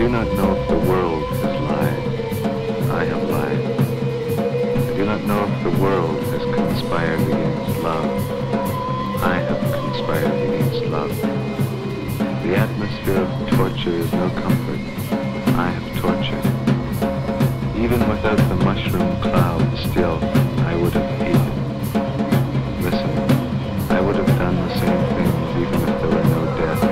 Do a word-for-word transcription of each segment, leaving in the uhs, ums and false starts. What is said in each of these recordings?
do not know if the world has lied. I have lied. I do not know if the world has conspired against love. I have conspired against love. The atmosphere of torture is no comfort. I have tortured. Even without the mushroom cloud, still, I would have eaten. Listen, I would have done the same things even if there were no death.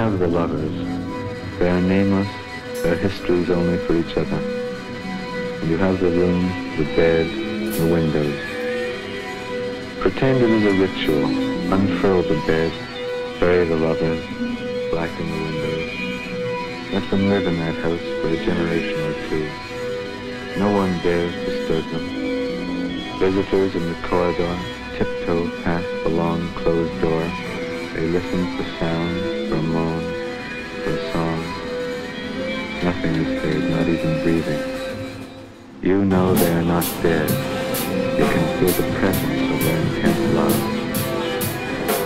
have the lovers. They are nameless, their histories only for each other. And you have the room, the bed, the windows. Pretend it is a ritual. Unfurl the bed, bury the lovers, blacken the windows. Let them live in that house for a generation or two. No one dares disturb them. Visitors in the corridor tiptoe past the long closed door. They listen for sound, for moan, for song. Nothing is heard, not even breathing. You know they are not dead. You can feel the presence of their intense love.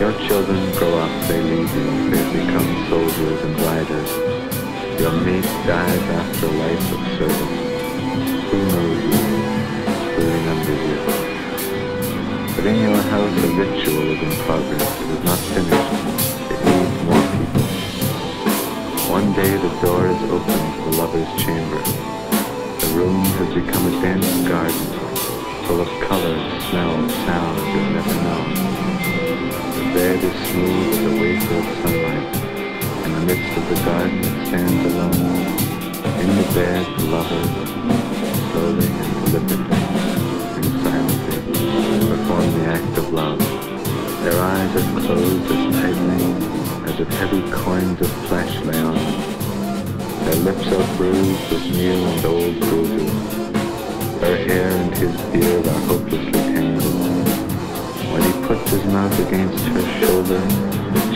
Your children grow up, they leave you. They become soldiers and riders. Your mate dies after a life of service. Who knows you? Who remembers you? But in your house, a ritual is in progress. It is not finished. It needs more people. One day, the door is opened to the lover's chamber. The room has become a dense garden, full of colors, smells, sounds you've never known. The bed is smooth as a wafer of sunlight. In the midst of the garden, it stands alone. In the bed, the lovers, slowly and deliberately, and silently, perform the act of love. Their eyes are closed as tightly as if heavy coins of flesh lay on them. Their lips are bruised with new and old bruises. Her hair and his beard are hopelessly tangled. When he puts his mouth against her shoulder,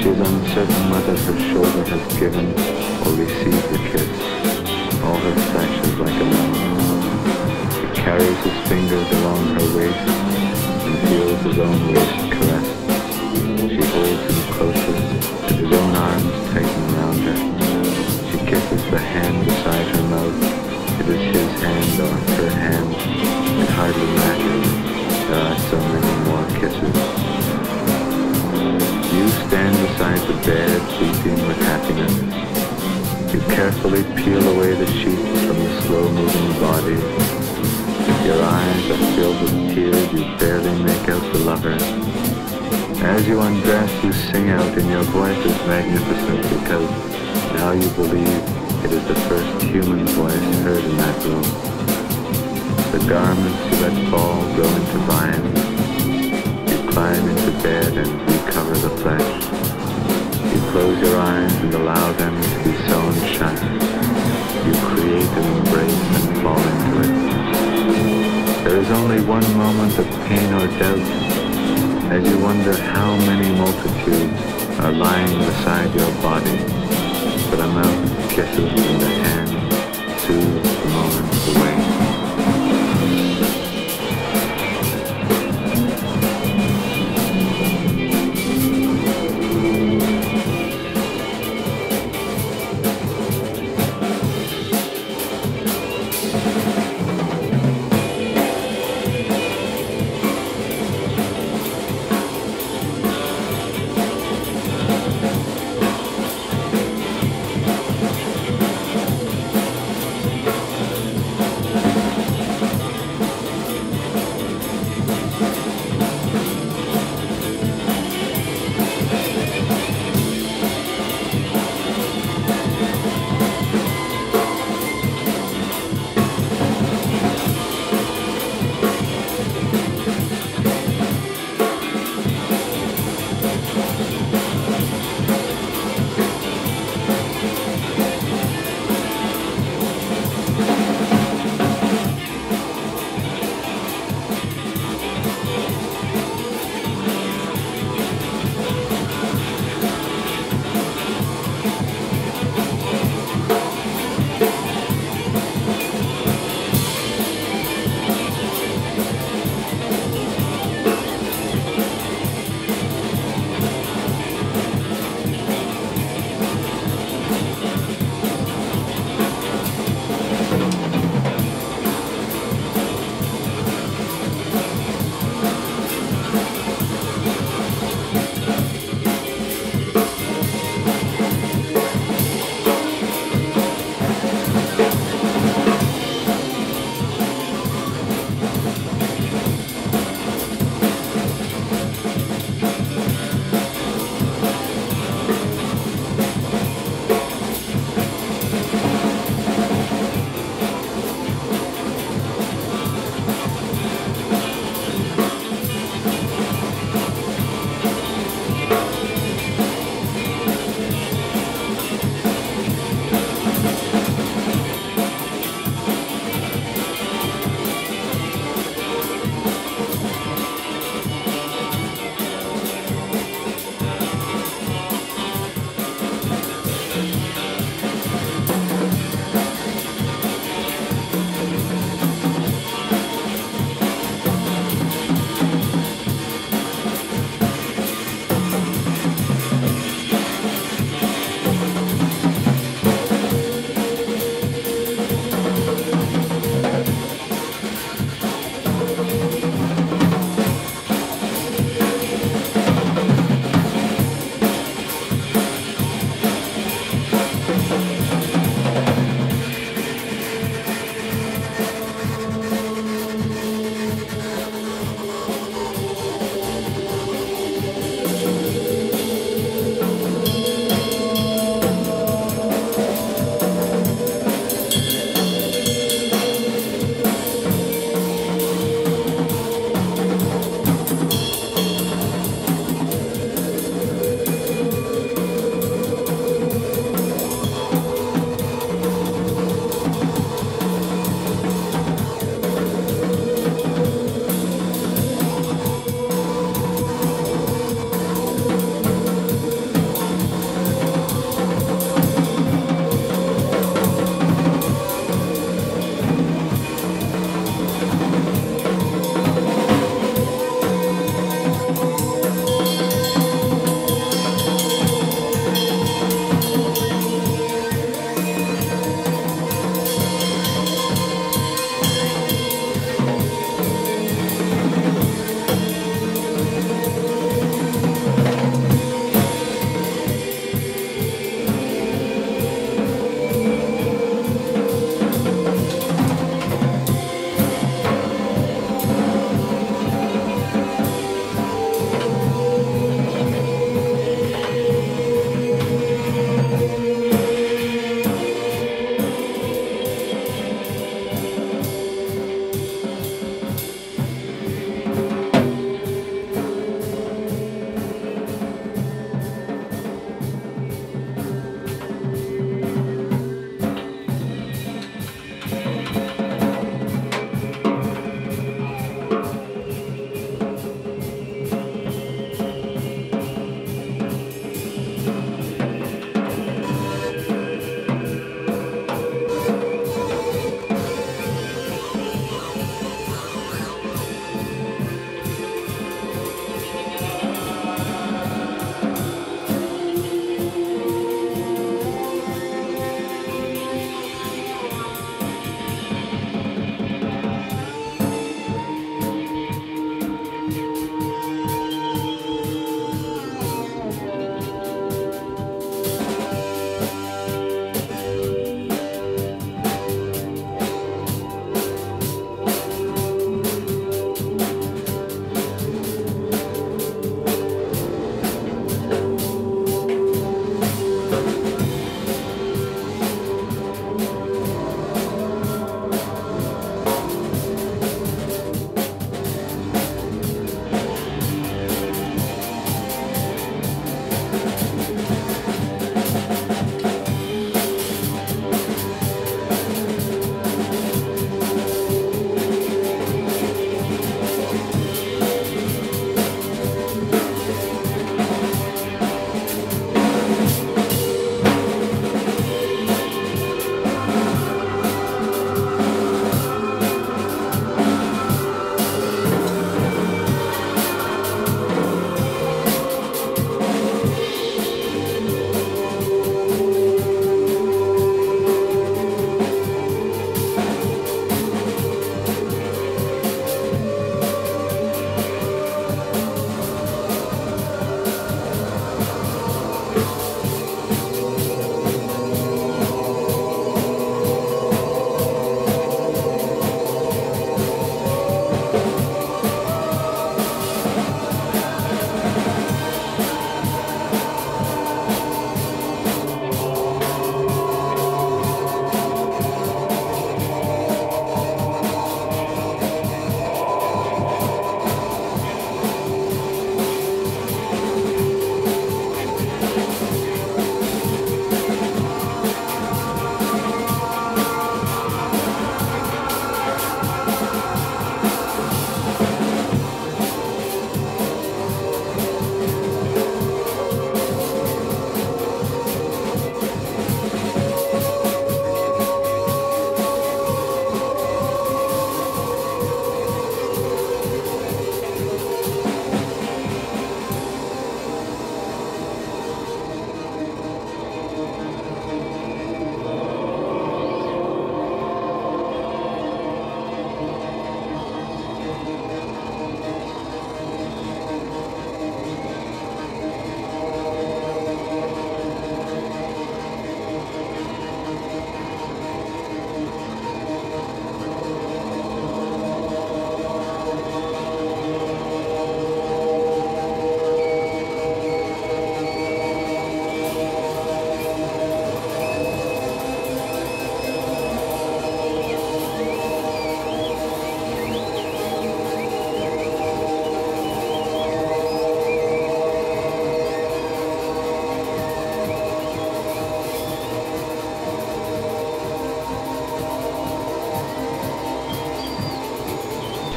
she is uncertain whether her shoulder has given or received the kiss. All her flesh is like a knife. He carries his fingers along her waist and feels his own waist caressed. She holds him closer, and his own arms tighten around her. She kisses the hand beside her mouth. It is his hand or her hand. It hardly matters. There are so many more kisses. You stand beside the bed, weeping with happiness. You carefully peel away the sheets from the slow-moving body. Your eyes are filled with tears. You barely make out the lover. As you undress, you sing out, and your voice is magnificent because now you believe it is the first human voice heard in that room. The garments you let fall grow into vines. Climb into bed and recover the flesh. You close your eyes and allow them to be sewn shut. You create an embrace and fall into it. There is only one moment of pain or doubt as you wonder how many multitudes are lying beside your body. But a mouth kisses in the hand soothes the moments away.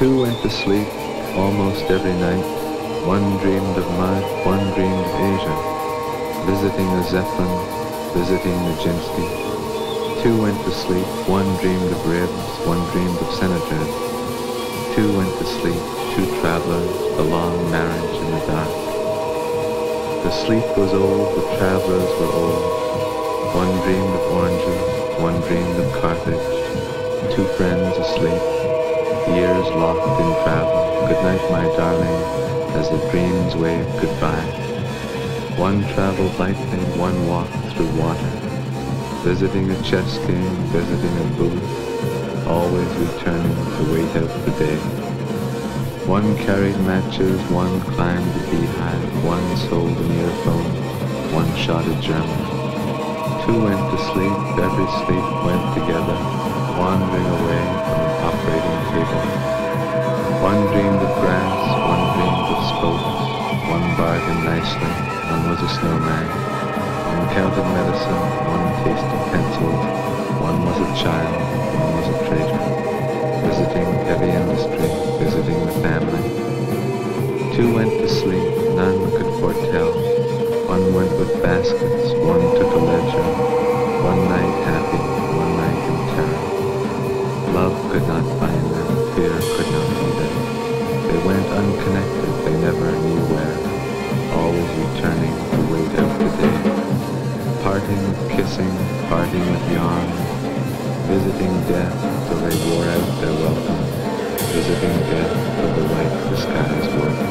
Two went to sleep almost every night. One dreamed of mine, one dreamed of Asia, visiting the Zeppelin, visiting the Nijinsky. Two went to sleep, one dreamed of ribs, one dreamed of senators. Two went to sleep, two travelers, the long marriage in the dark. The sleep was old, the travelers were old. One dreamed of oranges, one dreamed of Carthage. Two friends asleep, years locked in travel. Good night, my darling, as the dreams wave goodbye. One traveled lightly, one walked through water, visiting a chess game, visiting a booth, always returning to wait out the day. One carried matches, one climbed the beehive, one sold an earphone, one shot a German. Two went to sleep, every sleep went together, wandering away from an operating table. One dreamed of grass, one dreamed of spokes, one bargained nicely, one was a snowman. One counted medicine, one tasted pencils, one was a child, one was a traitor, visiting heavy industry, visiting the family. Two went to sleep, none could foretell. One went with baskets, one took a ledger, one night happy, one night in terror. Love could not find them, fear could not be them. They went unconnected, they never knew where, always returning to wait out the day. Parting with kissing, parting with yarn, visiting death till they wore out their welcome, visiting death till the white disguise wore.